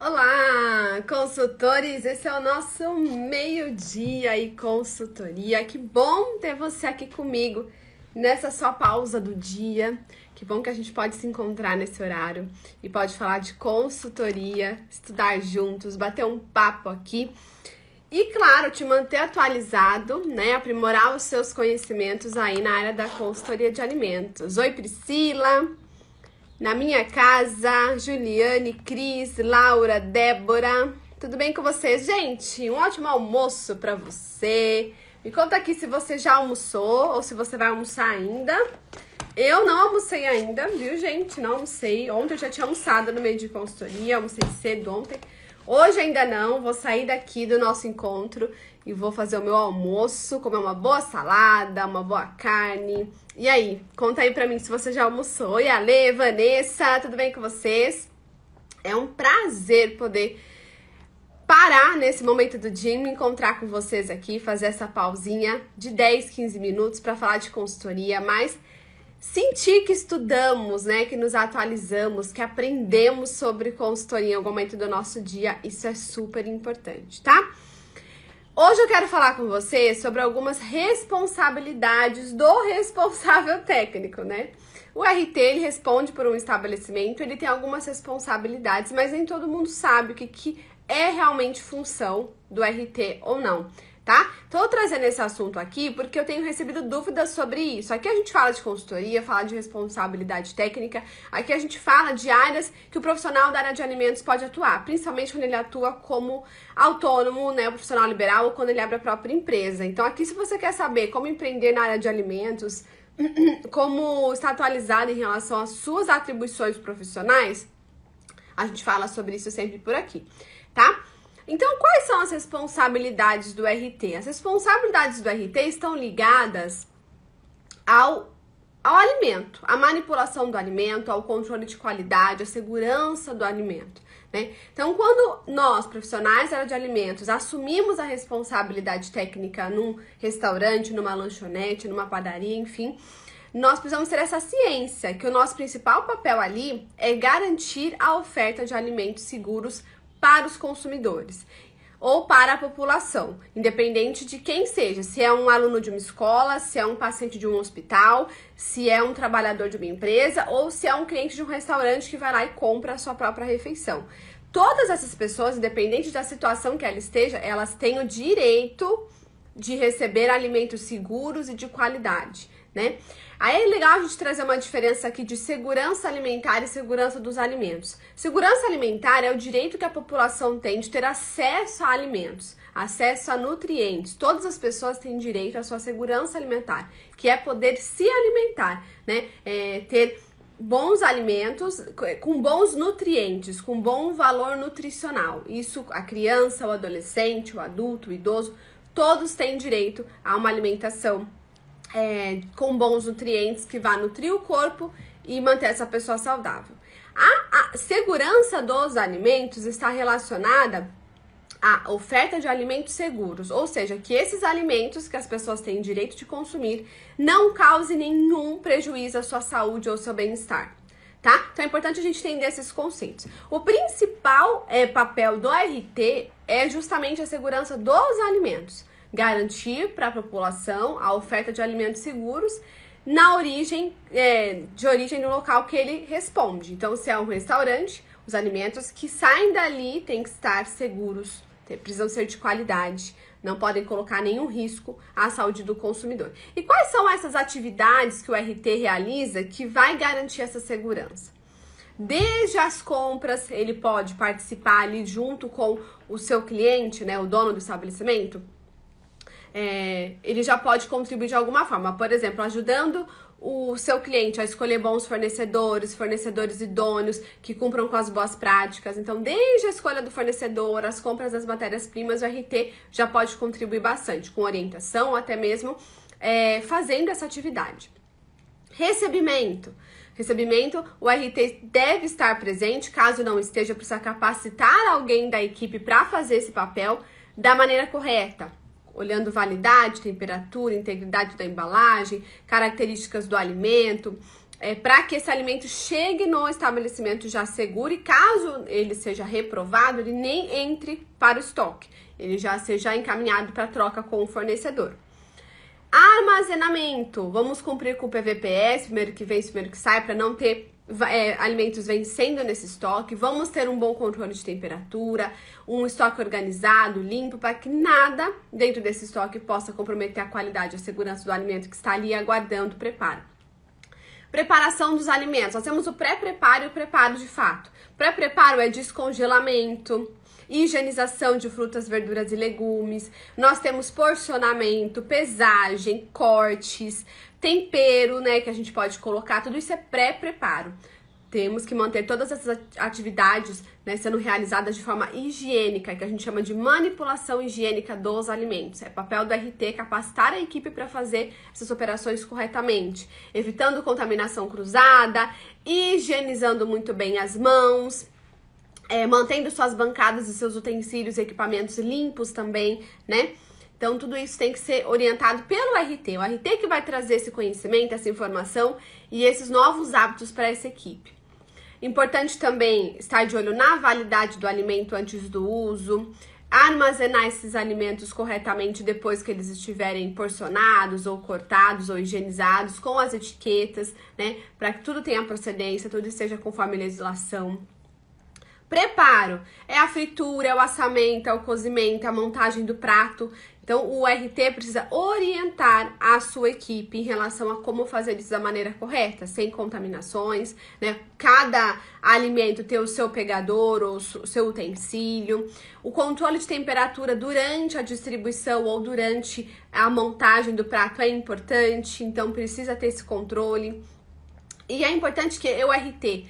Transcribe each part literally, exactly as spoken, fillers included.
Olá, consultores! Esse é o nosso meio-dia e consultoria. Que bom ter você aqui comigo nessa sua pausa do dia. Que bom que a gente pode se encontrar nesse horário e pode falar de consultoria, estudar juntos, bater um papo aqui. E, claro, te manter atualizado, né? Aprimorar os seus conhecimentos aí na área da consultoria de alimentos. Oi, Priscila! Na minha casa, Juliane, Cris, Laura, Débora, tudo bem com vocês? Gente, um ótimo almoço pra você. Me conta aqui se você já almoçou ou se você vai almoçar ainda. Eu não almocei ainda, viu, gente? Não almocei. Ontem eu já tinha almoçado no meio de consultoria, almocei cedo ontem. Hoje ainda não, vou sair daqui do nosso encontro e vou fazer o meu almoço, comer uma boa salada, uma boa carne. E aí, conta aí pra mim se você já almoçou. Oi, Ale, Vanessa, tudo bem com vocês? É um prazer poder parar nesse momento do dia e me encontrar com vocês aqui, fazer essa pausinha de dez, quinze minutos pra falar de consultoria, mas sentir que estudamos, né, que nos atualizamos, que aprendemos sobre consultoria em algum momento do nosso dia, isso é super importante, tá? Hoje eu quero falar com vocês sobre algumas responsabilidades do responsável técnico, né? O R T, ele responde por um estabelecimento, ele tem algumas responsabilidades, mas nem todo mundo sabe o que, que é realmente função do R T ou não. Tá? Tô trazendo esse assunto aqui porque eu tenho recebido dúvidas sobre isso. Aqui a gente fala de consultoria, fala de responsabilidade técnica, aqui a gente fala de áreas que o profissional da área de alimentos pode atuar, principalmente quando ele atua como autônomo, né, o profissional liberal, ou quando ele abre a própria empresa. Então aqui, se você quer saber como empreender na área de alimentos, como está atualizado em relação às suas atribuições profissionais, a gente fala sobre isso sempre por aqui, tá? Então, quais são as responsabilidades do R T? As responsabilidades do R T estão ligadas ao, ao alimento, à manipulação do alimento, ao controle de qualidade, à segurança do alimento, né? Então, quando nós, profissionais da área de alimentos, assumimos a responsabilidade técnica num restaurante, numa lanchonete, numa padaria, enfim, nós precisamos ter essa ciência, que o nosso principal papel ali é garantir a oferta de alimentos seguros para os consumidores ou para a população, independente de quem seja, se é um aluno de uma escola, se é um paciente de um hospital, se é um trabalhador de uma empresa ou se é um cliente de um restaurante que vai lá e compra a sua própria refeição. Todas essas pessoas, independente da situação que ela esteja, elas têm o direito de receber alimentos seguros e de qualidade, né? Aí é legal a gente trazer uma diferença aqui de segurança alimentar e segurança dos alimentos. Segurança alimentar é o direito que a população tem de ter acesso a alimentos, acesso a nutrientes. Todas as pessoas têm direito à sua segurança alimentar, que é poder se alimentar, né? É, ter bons alimentos com bons nutrientes, com bom valor nutricional. Isso a criança, o adolescente, o adulto, o idoso, todos têm direito a uma alimentação É, com bons nutrientes que vá nutrir o corpo e manter essa pessoa saudável. A, a segurança dos alimentos está relacionada à oferta de alimentos seguros, ou seja, que esses alimentos que as pessoas têm direito de consumir não causem nenhum prejuízo à sua saúde ou ao seu bem-estar, tá? Então é importante a gente entender esses conceitos. O principal é, papel do R T é justamente a segurança dos alimentos. Garantir para a população a oferta de alimentos seguros na origem, é, de origem no local que ele responde. Então, se é um restaurante, os alimentos que saem dali têm que estar seguros, precisam ser de qualidade, não podem colocar nenhum risco à saúde do consumidor. E quais são essas atividades que o R T realiza que vai garantir essa segurança? Desde as compras, ele pode participar ali junto com o seu cliente, né, o dono do estabelecimento. É, ele já pode contribuir de alguma forma, por exemplo, ajudando o seu cliente a escolher bons fornecedores, fornecedores idôneos, que cumpram com as boas práticas. Então, desde a escolha do fornecedor, as compras das matérias-primas, o R T já pode contribuir bastante, com orientação, até mesmo é, fazendo essa atividade. Recebimento. Recebimento, o R T deve estar presente, caso não esteja, precisa capacitar alguém da equipe para fazer esse papel da maneira correta. Olhando validade, temperatura, integridade da embalagem, características do alimento, é, para que esse alimento chegue no estabelecimento já seguro e caso ele seja reprovado, ele nem entre para o estoque, ele já seja encaminhado para troca com o fornecedor. Armazenamento, vamos cumprir com o P V P S, primeiro que vence, primeiro que sai, para não ter é, alimentos vencendo nesse estoque. Vamos ter um bom controle de temperatura, um estoque organizado, limpo, para que nada dentro desse estoque possa comprometer a qualidade e a segurança do alimento que está ali aguardando o preparo. Preparação dos alimentos, nós temos o pré-preparo e o preparo de fato. Pré-preparo é descongelamento, higienização de frutas, verduras e legumes, nós temos porcionamento, pesagem, cortes, tempero, né, que a gente pode colocar, tudo isso é pré-preparo. Temos que manter todas essas atividades, né, sendo realizadas de forma higiênica, que a gente chama de manipulação higiênica dos alimentos. É papel do R T capacitar a equipe para fazer essas operações corretamente, evitando contaminação cruzada, higienizando muito bem as mãos, É, mantendo suas bancadas e seus utensílios e equipamentos limpos também, né? Então, tudo isso tem que ser orientado pelo R T. O R T que vai trazer esse conhecimento, essa informação e esses novos hábitos para essa equipe. Importante também estar de olho na validade do alimento antes do uso, armazenar esses alimentos corretamente depois que eles estiverem porcionados ou cortados ou higienizados com as etiquetas, né? Para que tudo tenha procedência, tudo esteja conforme a legislação. Preparo, é a fritura, é o assamento, é o cozimento, é a montagem do prato. Então, o R T precisa orientar a sua equipe em relação a como fazer isso da maneira correta, sem contaminações, né? Cada alimento ter o seu pegador ou o seu utensílio. O controle de temperatura durante a distribuição ou durante a montagem do prato é importante, então precisa ter esse controle. E é importante que o R T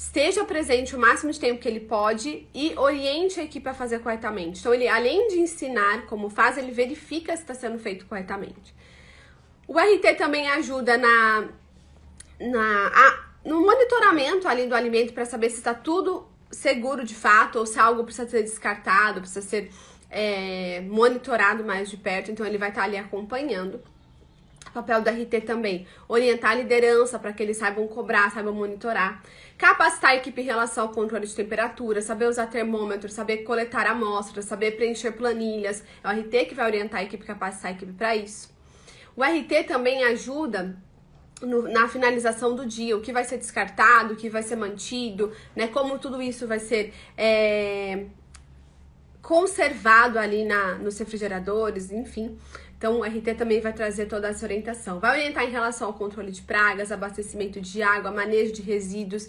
esteja presente o máximo de tempo que ele pode e oriente a equipe a fazer corretamente. Então, ele, além de ensinar como faz, ele verifica se está sendo feito corretamente. O R T também ajuda na, na, a, no monitoramento ali do alimento para saber se está tudo seguro de fato ou se algo precisa ser descartado, precisa ser é, monitorado mais de perto. Então, ele vai estar ali acompanhando. O papel do R T também, orientar a liderança para que eles saibam cobrar, saibam monitorar. Capacitar a equipe em relação ao controle de temperatura, saber usar termômetro, saber coletar amostras, saber preencher planilhas. É o R T que vai orientar a equipe, capacitar a equipe para isso. O R T também ajuda no, na finalização do dia, o que vai ser descartado, o que vai ser mantido, né? Como tudo isso vai ser é, conservado ali na, nos refrigeradores, enfim. Então, o R T também vai trazer toda essa orientação. Vai orientar em relação ao controle de pragas, abastecimento de água, manejo de resíduos.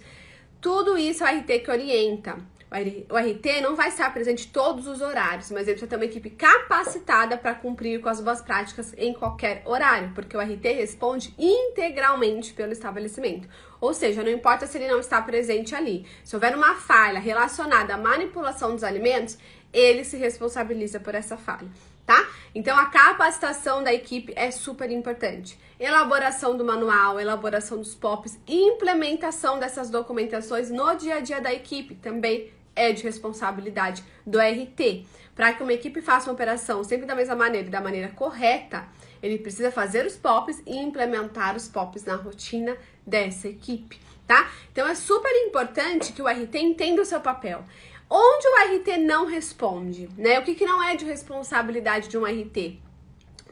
Tudo isso é o R T que orienta. O R T não vai estar presente em todos os horários, mas ele precisa ter uma equipe capacitada para cumprir com as boas práticas em qualquer horário, porque o R T responde integralmente pelo estabelecimento. Ou seja, não importa se ele não está presente ali. Se houver uma falha relacionada à manipulação dos alimentos, ele se responsabiliza por essa falha. Tá? Então, a capacitação da equipe é super importante. Elaboração do manual, elaboração dos P O Ps e implementação dessas documentações no dia a dia da equipe também é de responsabilidade do R T. Para que uma equipe faça uma operação sempre da mesma maneira e da maneira correta, ele precisa fazer os P O Ps e implementar os P O Ps na rotina dessa equipe, tá? Então, é super importante que o R T entenda o seu papel. Onde o R T não responde, né? O que, que não é de responsabilidade de um R T?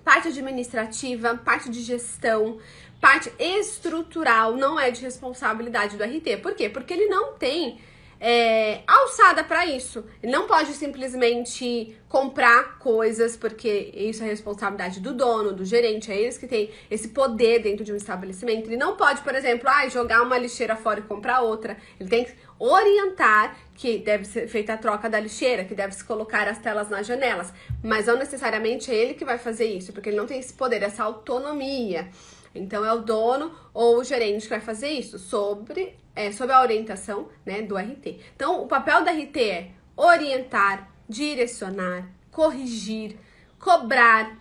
Parte administrativa, parte de gestão, parte estrutural não é de responsabilidade do R T. Por quê? Porque ele não tem é, alçada para isso. Ele não pode simplesmente comprar coisas, porque isso é responsabilidade do dono, do gerente, é eles que têm esse poder dentro de um estabelecimento. Ele não pode, por exemplo, ah, jogar uma lixeira fora e comprar outra. Ele tem que orientar que deve ser feita a troca da lixeira, que deve se colocar as telas nas janelas, mas não necessariamente é ele que vai fazer isso, porque ele não tem esse poder, essa autonomia. Então é o dono ou o gerente que vai fazer isso, sobre, é, sobre a orientação, né, do R T. Então o papel do R T é orientar, direcionar, corrigir, cobrar,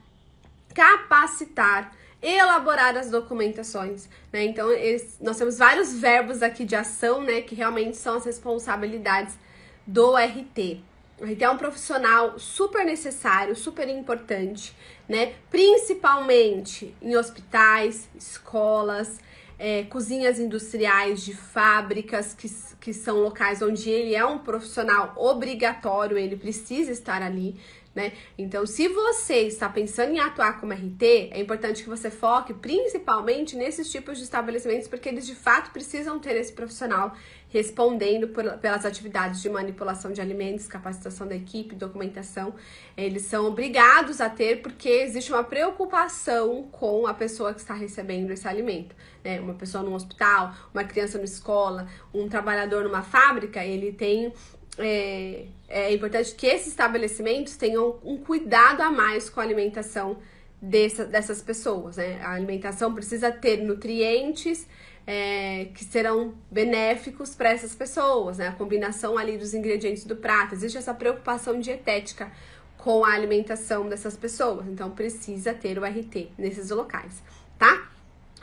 capacitar, elaborar as documentações, né? Então, esse, nós temos vários verbos aqui de ação, né? Que realmente são as responsabilidades do R T. O R T é um profissional super necessário, super importante, né? Principalmente em hospitais, escolas, é, cozinhas industriais, de fábricas, que, que são locais onde ele é um profissional obrigatório, ele precisa estar ali, né? Então, se você está pensando em atuar como R T, é importante que você foque principalmente nesses tipos de estabelecimentos, porque eles de fato precisam ter esse profissional respondendo por, pelas atividades de manipulação de alimentos, capacitação da equipe, documentação. Eles são obrigados a ter, porque existe uma preocupação com a pessoa que está recebendo esse alimento, né? Uma pessoa num hospital, uma criança numa escola, um trabalhador numa fábrica, ele tem... É, é importante que esses estabelecimentos tenham um cuidado a mais com a alimentação dessa, dessas pessoas, né? A alimentação precisa ter nutrientes é, que serão benéficos para essas pessoas, né? A combinação ali dos ingredientes do prato, existe essa preocupação dietética com a alimentação dessas pessoas, então precisa ter o R T nesses locais, tá?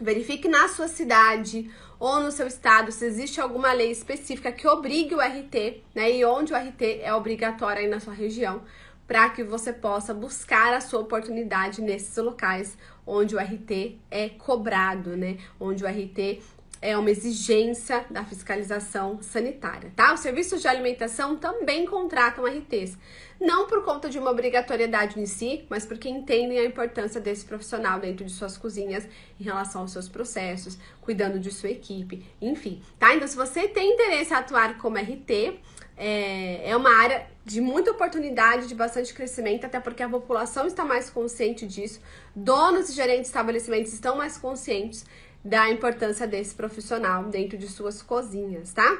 Verifique na sua cidade ou no seu estado se existe alguma lei específica que obrigue o R T, né? E onde o R T é obrigatório aí na sua região, para que você possa buscar a sua oportunidade nesses locais onde o R T é cobrado, né? Onde o R T é uma exigência da fiscalização sanitária, tá? Os serviços de alimentação também contratam R Ts, não por conta de uma obrigatoriedade em si, mas porque entendem a importância desse profissional dentro de suas cozinhas, em relação aos seus processos, cuidando de sua equipe, enfim, tá? Então, se você tem interesse em atuar como R T, é, é uma área de muita oportunidade, de bastante crescimento, até porque a população está mais consciente disso, donos e gerentes de estabelecimentos estão mais conscientes da importância desse profissional dentro de suas cozinhas, tá?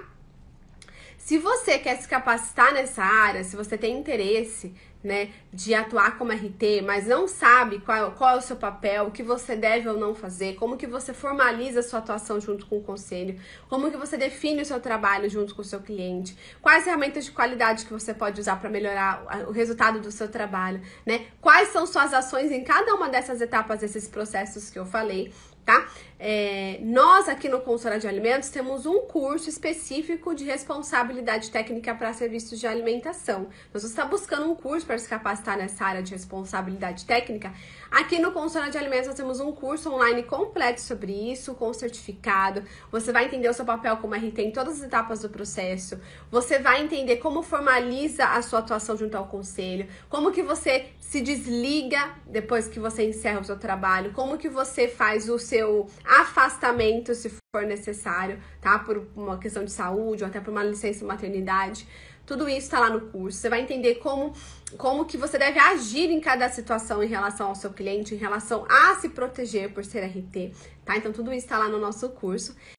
Se você quer se capacitar nessa área, se você tem interesse, né, de atuar como R T, mas não sabe qual, qual é o seu papel, o que você deve ou não fazer, como que você formaliza a sua atuação junto com o conselho, como que você define o seu trabalho junto com o seu cliente, quais ferramentas de qualidade que você pode usar para melhorar o resultado do seu trabalho, né? Quais são suas ações em cada uma dessas etapas, desses processos que eu falei, tá? É, nós aqui no Consultora de Alimentos temos um curso específico de responsabilidade técnica para serviços de alimentação. Então, se você está buscando um curso para se capacitar nessa área de responsabilidade técnica, aqui no Consultora de Alimentos nós temos um curso online completo sobre isso, com certificado. Você vai entender o seu papel como R T em todas as etapas do processo. Você vai entender como formaliza a sua atuação junto ao conselho, como que você se desliga depois que você encerra o seu trabalho, como que você faz o seu afastamento, se for necessário, tá? Por uma questão de saúde ou até por uma licença maternidade. Tudo isso tá lá no curso. Você vai entender como, como que você deve agir em cada situação em relação ao seu cliente, em relação a se proteger por ser R T, tá? Então, tudo isso tá lá no nosso curso.